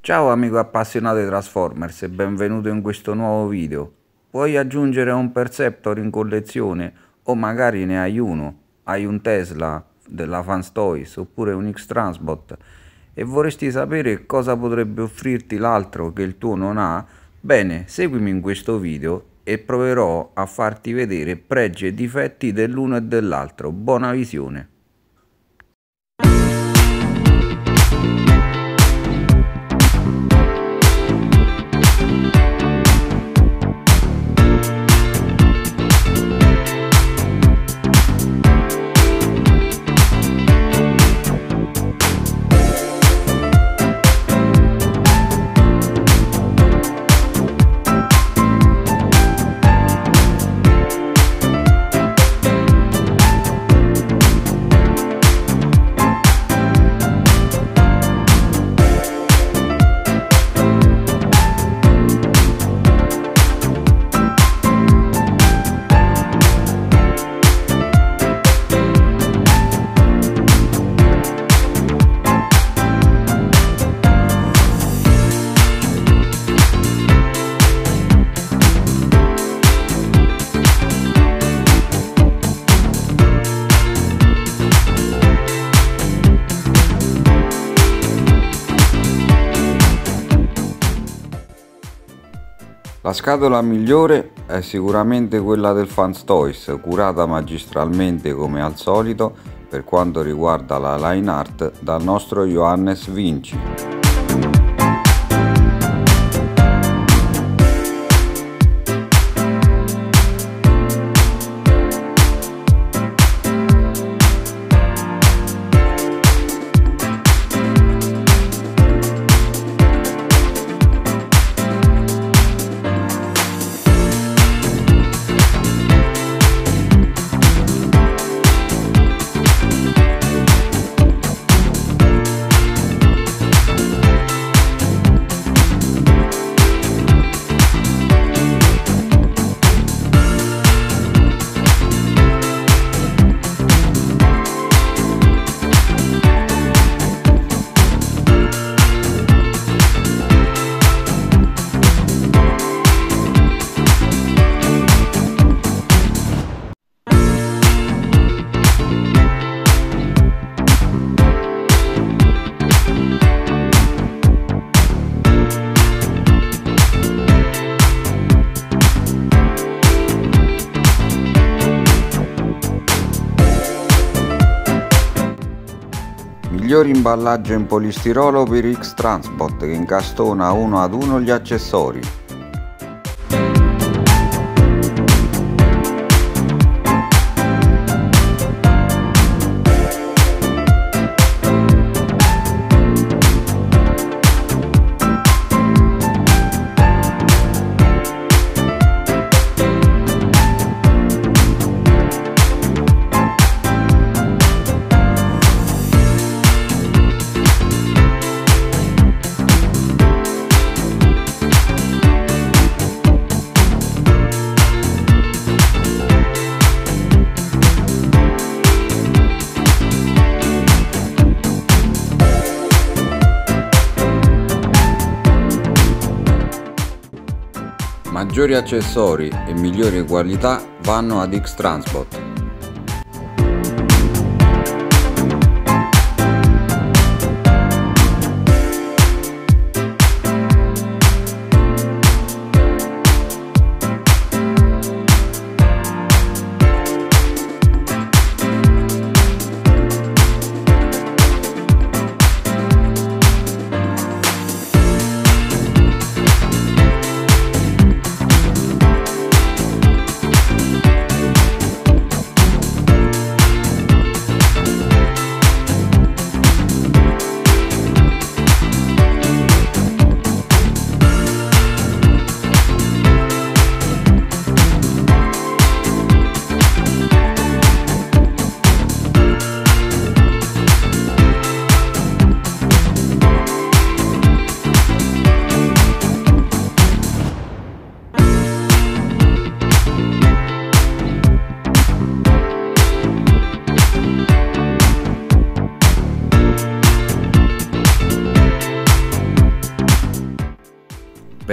Ciao amico appassionato di Transformers e benvenuto in questo nuovo video. Vuoi aggiungere un Perceptor in collezione o magari ne hai uno? Hai un Tesla della Fanstoys oppure un X-Transbot e vorresti sapere cosa potrebbe offrirti l'altro che il tuo non ha? Bene, seguimi in questo video e proverò a farti vedere pregi e difetti dell'uno e dell'altro. Buona visione! La scatola migliore è sicuramente quella del Fanstoys, curata magistralmente come al solito per quanto riguarda la line art dal nostro Johannes Vinci. Miglior imballaggio in polistirolo per X-Transbot che incastona uno ad uno gli accessori. Maggiori accessori e migliori qualità vanno ad X-Transbot.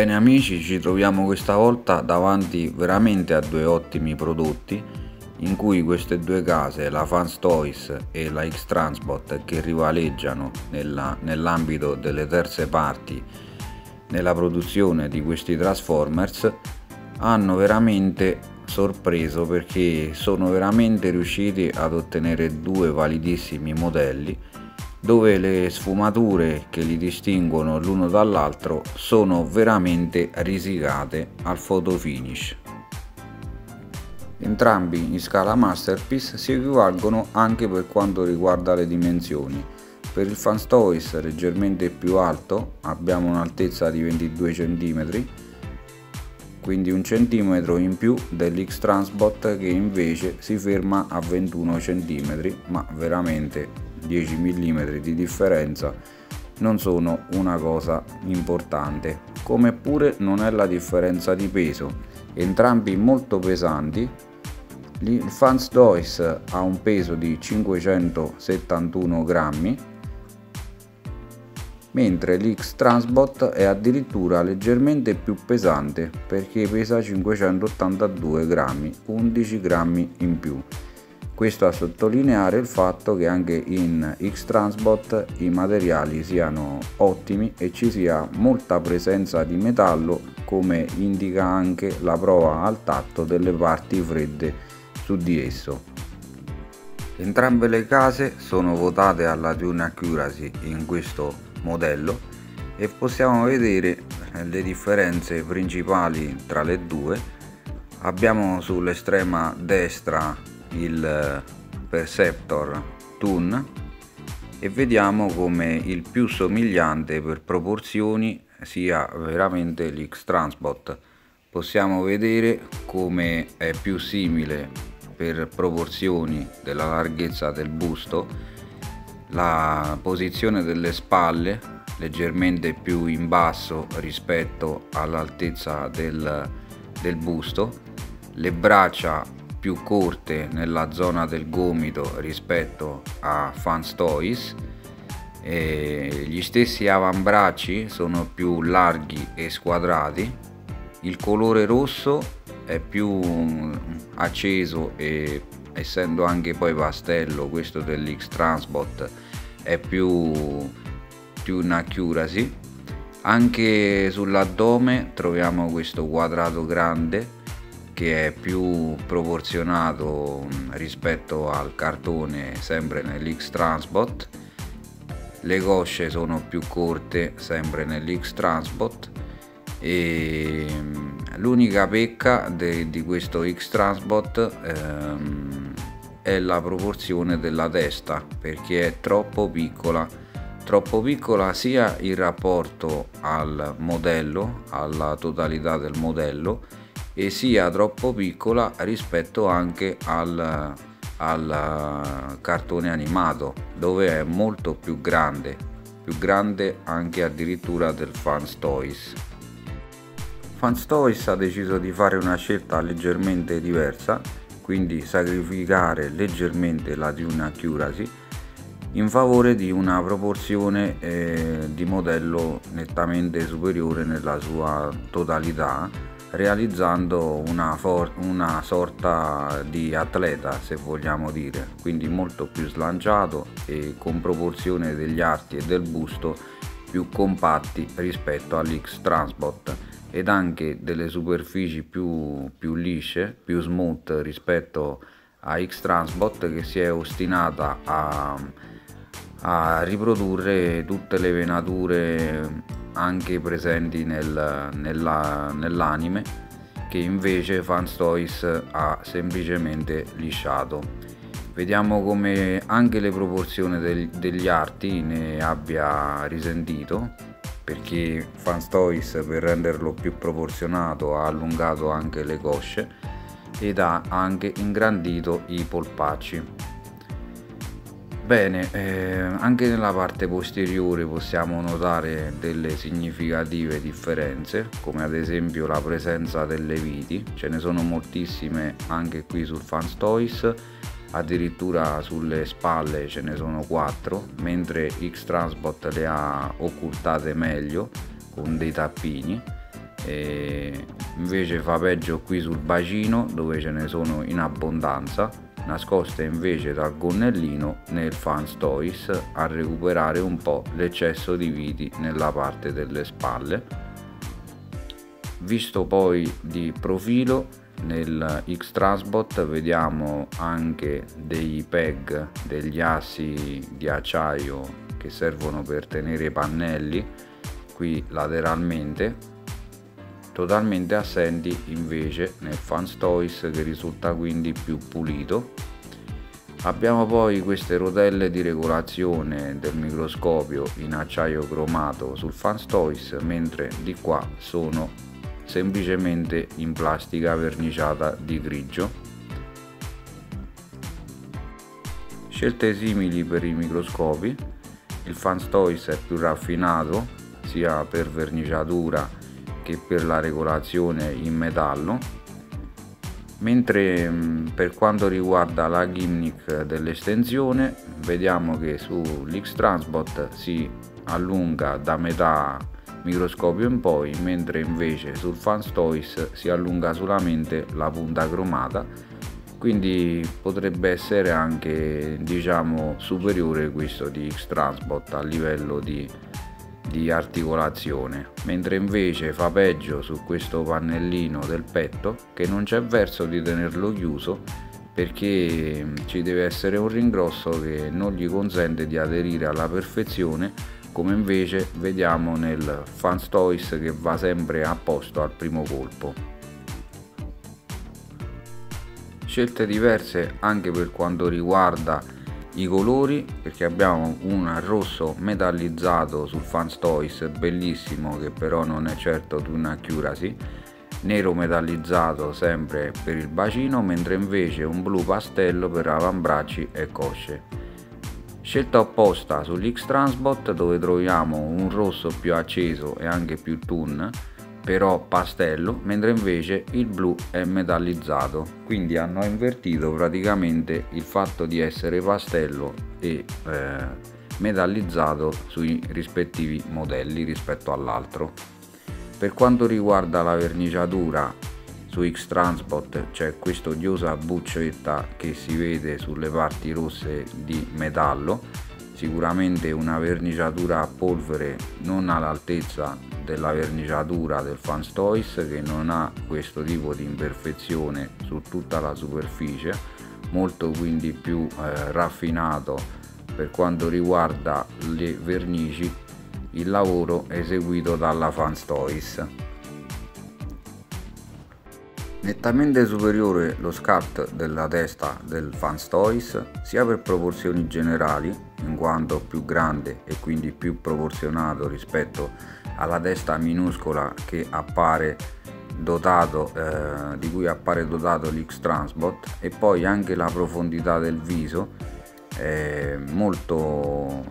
Bene amici, ci troviamo questa volta davanti veramente a due ottimi prodotti in cui queste due case, la Fanstoys e la X-Transbot, che rivaleggiano nell'ambito delle terze parti nella produzione di questi Transformers, hanno veramente sorpreso perché sono veramente riusciti ad ottenere due validissimi modelli dove le sfumature che li distinguono l'uno dall'altro sono veramente risicate al photo finish. Entrambi in scala masterpiece si equivalgono anche per quanto riguarda le dimensioni. Per il Fanstoys leggermente più alto, abbiamo un'altezza di 22 cm, quindi un centimetro in più dell'X-Transbot, che invece si ferma a 21 cm, ma veramente 10 mm di differenza non sono una cosa importante, come pure non è la differenza di peso, entrambi molto pesanti. Il Fanstoys ha un peso di 571 grammi, mentre l'X-Transbot è addirittura leggermente più pesante perché pesa 582 grammi, 11 grammi in più. Questo a sottolineare il fatto che anche in X-Transbot i materiali siano ottimi e ci sia molta presenza di metallo, come indica anche la prova al tatto delle parti fredde su di esso. Entrambe le case sono votate alla Tune Accuracy in questo modello e possiamo vedere le differenze principali tra le due. Abbiamo sull'estrema destra il Perceptor Tune e vediamo come il più somigliante per proporzioni sia veramente l'X-Transbot. Possiamo vedere come è più simile per proporzioni della larghezza del busto, la posizione delle spalle leggermente più in basso rispetto all'altezza del busto, le braccia più corte nella zona del gomito rispetto a Fanstoys, e gli stessi avambracci sono più larghi e squadrati, il colore rosso è più acceso e essendo anche poi pastello questo dell'X-Transbot è più Tune Accuracy. Anche sull'addome troviamo questo quadrato grande che è più proporzionato rispetto al cartone sempre nell'X-Transbot, le cosce sono più corte sempre nell'X-Transbot, e l'unica pecca di questo X-Transbot è la proporzione della testa, perché è troppo piccola sia in rapporto al modello, alla totalità del modello, e sia troppo piccola rispetto anche al cartone animato, dove è molto più grande anche addirittura del Fanstoys. Fanstoys ha deciso di fare una scelta leggermente diversa, quindi sacrificare leggermente la Tune Accuracy in favore di una proporzione di modello nettamente superiore nella sua totalità, realizzando una sorta di atleta, se vogliamo dire, quindi molto più slanciato e con proporzione degli arti e del busto più compatti rispetto all'X-Transbot, ed anche delle superfici più lisce, più smooth rispetto a X-Transbot, che si è ostinata a riprodurre tutte le venature anche presenti nell'anime, che invece Fanstoys ha semplicemente lisciato. Vediamo come anche le proporzioni degli arti ne abbia risentito, perché Fanstoys, per renderlo più proporzionato, ha allungato anche le cosce ed ha anche ingrandito i polpacci. Bene, anche nella parte posteriore possiamo notare delle significative differenze, come ad esempio la presenza delle viti, ce ne sono moltissime anche qui sul Fanstoys, addirittura sulle spalle ce ne sono 4, mentre X-Transbot le ha occultate meglio con dei tappini, e invece fa peggio qui sul bacino, dove ce ne sono in abbondanza, nascoste invece dal gonnellino nel Fanstoys a recuperare un po' l'eccesso di viti nella parte delle spalle. Visto poi di profilo, nel X-Transbot vediamo anche dei peg, degli assi di acciaio che servono per tenere i pannelli qui lateralmente, totalmente assenti invece nel Fanstoys, che risulta quindi più pulito. Abbiamo poi queste rotelle di regolazione del microscopio in acciaio cromato sul Fanstoys, mentre di qua sono semplicemente in plastica verniciata di grigio. Scelte simili per i microscopi, il Fanstoys è più raffinato sia per verniciatura che per la regolazione in metallo, mentre per quanto riguarda la gimmick dell'estensione vediamo che sull'X-Transbot si allunga da metà microscopio in poi, mentre invece sul Fanstoys si allunga solamente la punta cromata, quindi potrebbe essere anche, diciamo, superiore questo di X-Transbot a livello di articolazione, mentre invece fa peggio su questo pannellino del petto, che non c'è verso di tenerlo chiuso perché ci deve essere un ringrosso che non gli consente di aderire alla perfezione, come invece vediamo nel Fanstoys, che va sempre a posto al primo colpo. Scelte diverse anche per quanto riguarda i colori, perché abbiamo un rosso metallizzato sul Fanstoys, bellissimo, che però non è certo di un'accuracy, nero metallizzato sempre per il bacino, mentre invece un blu pastello per avambracci e cosce. Scelta opposta sull'X-Transbot, dove troviamo un rosso più acceso e anche più tun, però pastello, mentre invece il blu è metallizzato, quindi hanno invertito praticamente il fatto di essere pastello e metallizzato sui rispettivi modelli rispetto all'altro. Per quanto riguarda la verniciatura, su X-Transbot c'è questa odiosa buccetta che si vede sulle parti rosse di metallo, sicuramente una verniciatura a polvere non all'altezza della verniciatura del Fanstoys, che non ha questo tipo di imperfezione su tutta la superficie, molto quindi più raffinato per quanto riguarda le vernici il lavoro eseguito dalla Fanstoys. Nettamente superiore lo scat della testa del Fanstoys, sia per proporzioni generali, in quanto più grande e quindi più proporzionato rispetto alla testa minuscola che appare dotato, di cui appare dotato l'X-Transbot, e poi anche la profondità del viso è molto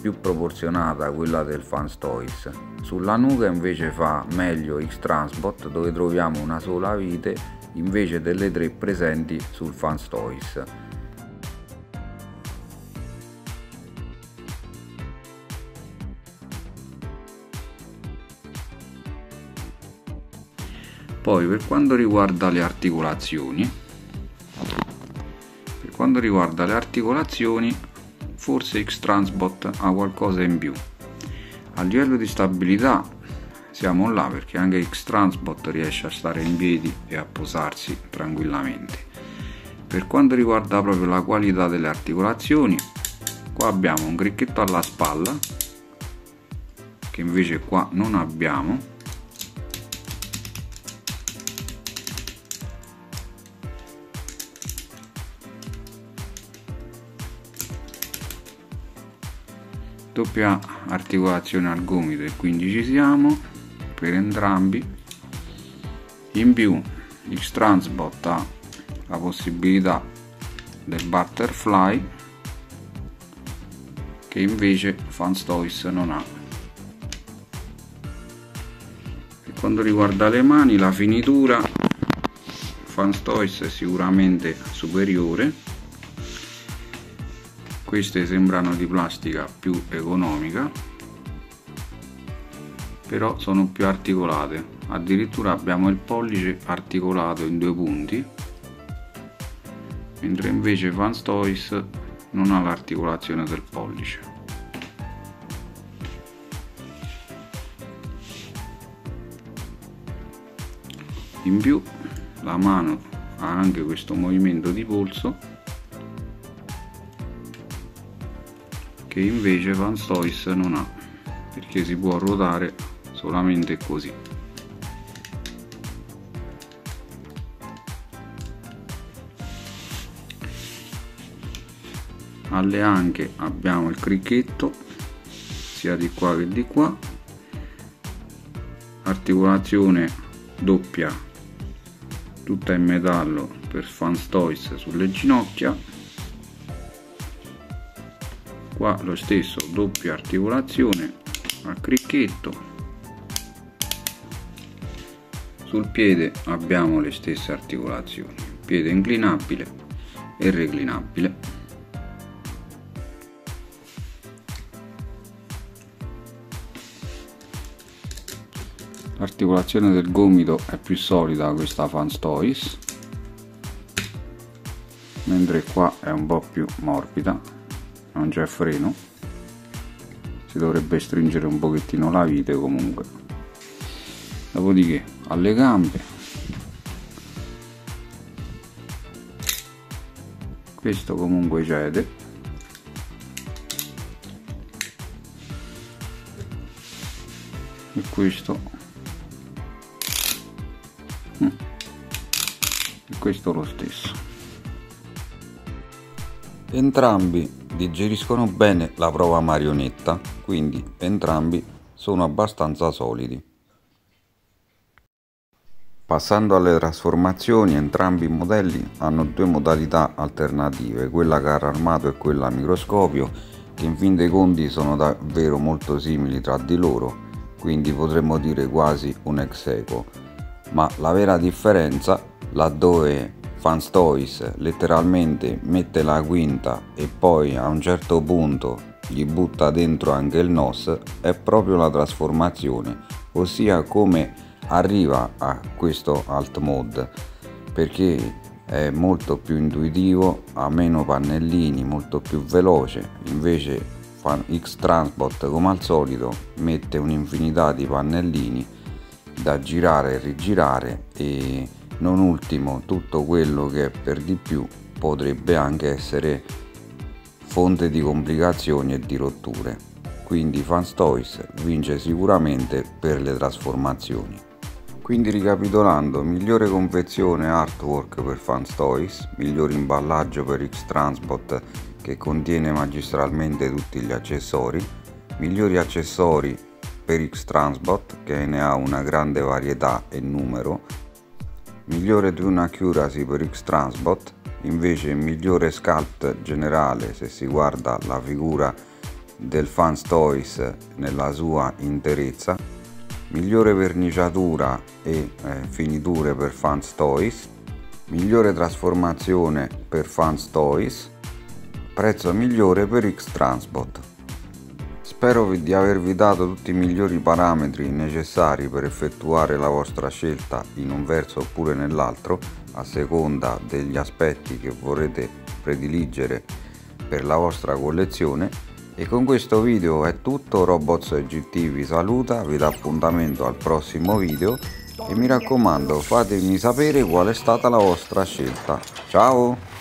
più proporzionata a quella del Fanstoys. Sulla nuca invece fa meglio X-Transbot, dove troviamo una sola vite invece delle tre presenti sul Fanstoys. Poi per quanto riguarda le articolazioni, forse X-Transbot ha qualcosa in più. A livello di stabilità siamo là, perché anche X-Transbot riesce a stare in piedi e a posarsi tranquillamente. Per quanto riguarda proprio la qualità delle articolazioni, qua abbiamo un cricchetto alla spalla che invece qua non abbiamo, doppia articolazione al gomito e quindi ci siamo per entrambi. In più X-Transbot ha la possibilità del butterfly, che invece Fanstoys non ha. Per quanto riguarda le mani, la finitura Fanstoys è sicuramente superiore. Queste sembrano di plastica più economica, però sono più articolate. addirittura abbiamo il pollice articolato in due punti, mentre invece Fanstoys non ha l'articolazione del pollice. In più la mano ha anche questo movimento di polso che invece Fanstoys non ha, perché si può ruotare solamente così. Alle anche abbiamo il cricchetto sia di qua che di qua, articolazione doppia tutta in metallo per Fanstoys sulle ginocchia, qua lo stesso, doppia articolazione a cricchetto. Sul piede abbiamo le stesse articolazioni, piede inclinabile e reclinabile. L'articolazione del gomito è più solida questa Fanstoys, mentre qua è un po' più morbida, non c'è freno, si dovrebbe stringere un pochettino la vite comunque. Dopodiché alle gambe, questo comunque cede. E questo lo stesso. Entrambi digeriscono bene la prova marionetta, quindi entrambi sono abbastanza solidi. Passando alle trasformazioni, entrambi i modelli hanno due modalità alternative, quella carro armato e quella a microscopio, che in fin dei conti sono davvero molto simili tra di loro, quindi potremmo dire quasi un ex aequo. Ma la vera differenza, laddove Fanstoys letteralmente mette la quinta e poi a un certo punto gli butta dentro anche il NOS, è proprio la trasformazione, ossia come arriva a questo alt mode, perché è molto più intuitivo, ha meno pannellini, molto più veloce. Invece X-Transbot, come al solito, mette un'infinità di pannellini da girare e rigirare, e non ultimo tutto quello che per di più potrebbe anche essere fonte di complicazioni e di rotture. Quindi Fanstoys vince sicuramente per le trasformazioni. Quindi, ricapitolando, migliore confezione artwork per Fanstoys, miglior imballaggio per X-Transbot che contiene magistralmente tutti gli accessori, migliori accessori per X-Transbot che ne ha una grande varietà e numero, migliore Tune Accuracy per X-Transbot, invece migliore sculpt generale se si guarda la figura del Fanstoys nella sua interezza, migliore verniciatura e finiture per Fanstoys, migliore trasformazione per Fanstoys, prezzo migliore per X-Transbot. Spero di avervi dato tutti i migliori parametri necessari per effettuare la vostra scelta in un verso oppure nell'altro, a seconda degli aspetti che vorrete prediligere per la vostra collezione. E con questo video è tutto, Robots GT vi saluta, vi dà appuntamento al prossimo video e mi raccomando, fatemi sapere qual è stata la vostra scelta. Ciao!